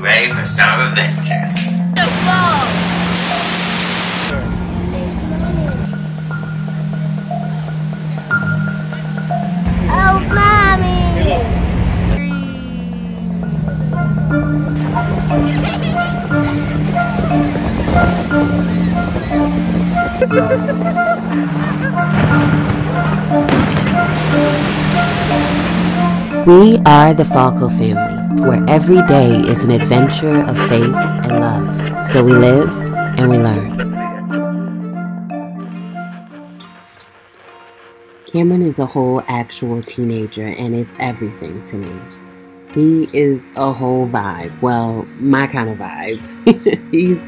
Ready for some adventures. The ball! We are the FallCo family, where every day is an adventure of faith and love. So we live and we learn. Cameron is a whole actual teenager, and it's everything to me. He is a whole vibe. Well, my kind of vibe. He's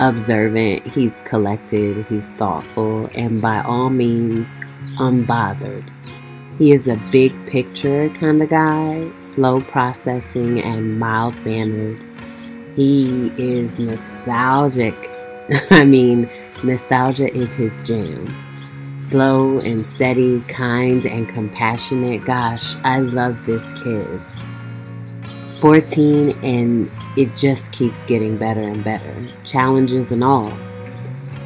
observant, he's collected, he's thoughtful, and by all means, unbothered. He is a big picture kind of guy, slow processing and mild mannered. He is nostalgic. I mean, nostalgia is his jam. Slow and steady, kind and compassionate. Gosh, I love this kid. 14 and it just keeps getting better and better, challenges and all.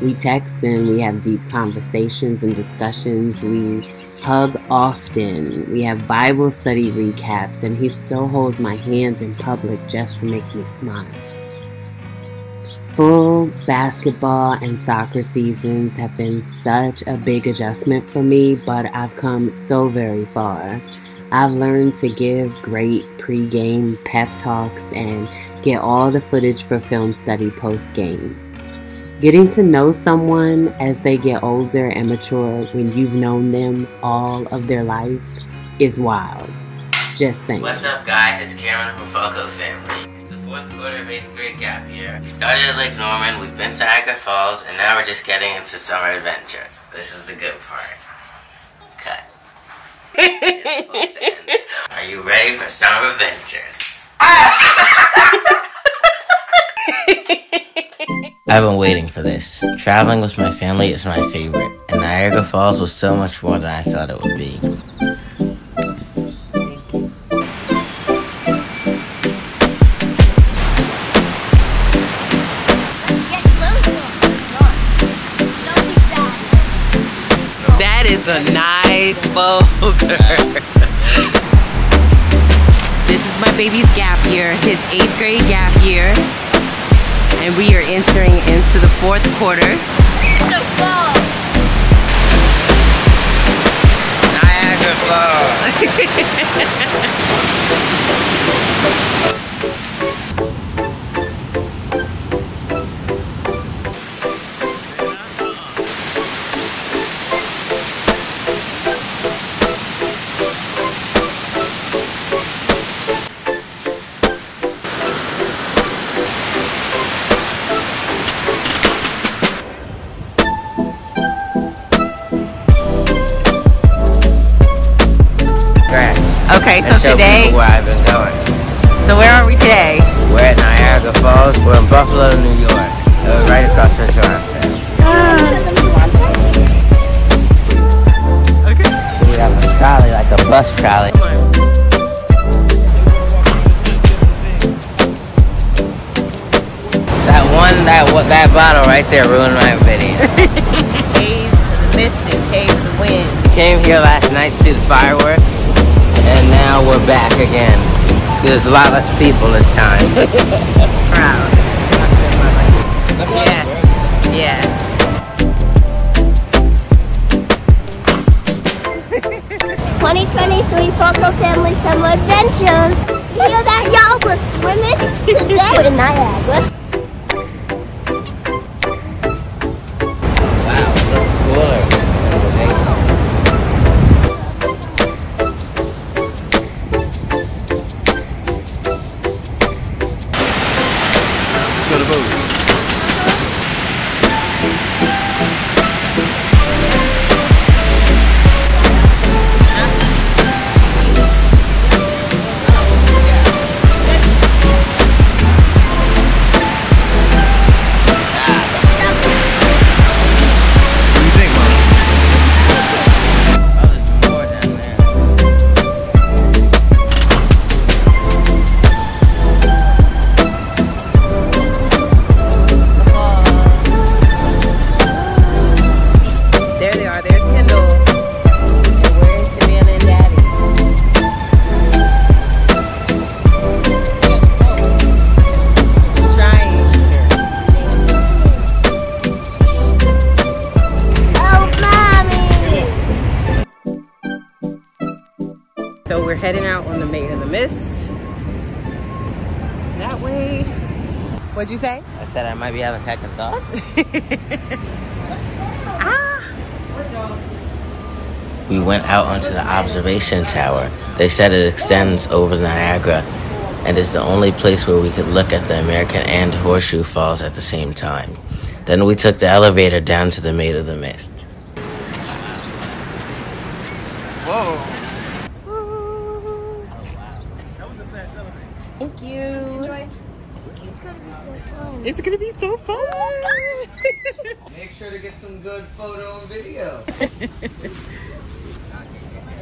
We text and we have deep conversations and discussions. We hug often. We have Bible study recaps, and he still holds my hands in public just to make me smile. Full basketball and soccer seasons have been such a big adjustment for me, but I've come so very far. I've learned to give great pre-game pep talks and get all the footage for film study post-game. Getting to know someone as they get older and mature when you've known them all of their life is wild. Just saying. What's up, guys? It's Cameron from FallCo Family. It's the fourth quarter of 8th grade gap year. We started at Lake Norman, we've been to Niagara Falls, and now we're just getting into summer adventures. This is the good part. Cut. It's supposed to end. Are you ready for summer adventures? I've been waiting for this. Traveling with my family is my favorite, and Niagara Falls was so much more than I thought it would be. That is a nice boulder. This is my baby's gap year, his 8th grade gap year. And we are entering into the fourth quarter. Beautiful. Niagara Okay, so today, where I've been going. So where are we today? We're at Niagara Falls. We're in Buffalo, New York. We're right across from Toronto. Okay. We have a trolley, like a bus trolley. That bottle right there ruined my video. Caves of the mist and caves of the wind. We came here last night to see the fireworks. And now we're back again. There's a lot less people this time. Proud. Yeah. Yeah. 2023 FallCo Family Summer Adventures. You know that y'all was swimming today in Niagara. heading out on the Maid of the Mist. That way. What'd you say? I said I might be having second thoughts. We went out onto the observation tower. They said it extends over Niagara and is the only place where we could look at the American and Horseshoe Falls at the same time. Then we took the elevator down to the Maid of the Mist. Whoa. Woo. That was a fast elevator. Thank you. Enjoy. It's gonna be so fun. It's gonna be so fun. Make sure to get some good photo and video.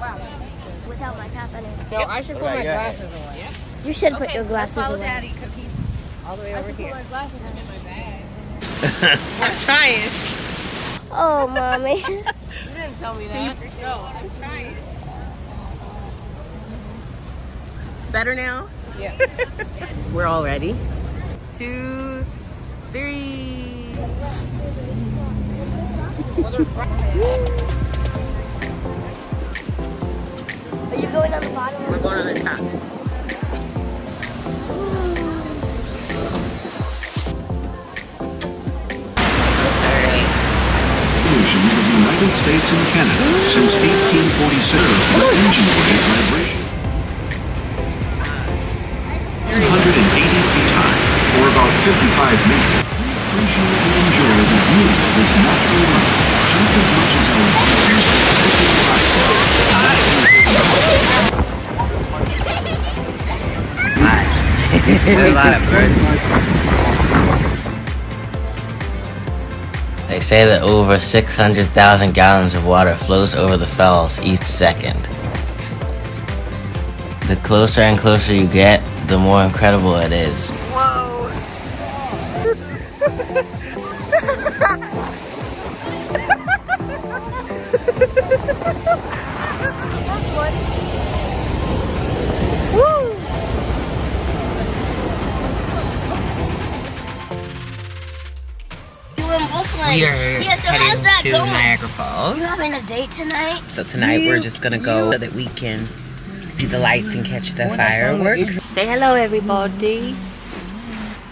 Wow. Without my cap on it. No, I should put my glasses away. Yeah. You should put your glasses away. Follow Daddy because he's all the way over here. I should put my glasses in my bag. I'm trying. Oh, mommy. You didn't tell me that. No, I'm trying. Better now? Yeah. We're all ready. 2, 3. Are you going on the bottom? We're going on the top. United States and Canada since 1847. The engine weighs vibration. 180 feet high, or about 55 meters. We appreciate and enjoy the view of this not so much, just as much as our volunteers are expecting to fight. There's a lot of birds. They say that over 600,000 gallons of water flows over the falls each second. The closer and closer you get, the more incredible it is. Whoa! Woo! We are heading to Niagara Falls. You having a date tonight? So tonight we're just gonna go so that we can see the lights and catch the fireworks. Say hello, everybody.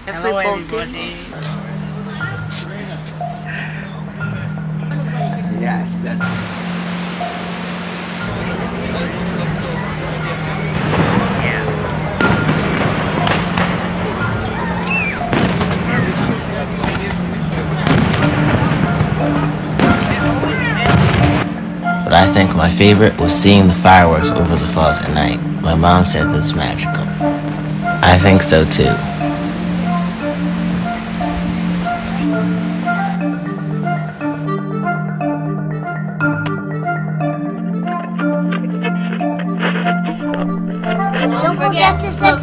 Hello, everybody. Yes. But I think my favorite was seeing the fireworks over the falls at night. My mom said that's magical. I think so too. Don't forget to subscribe.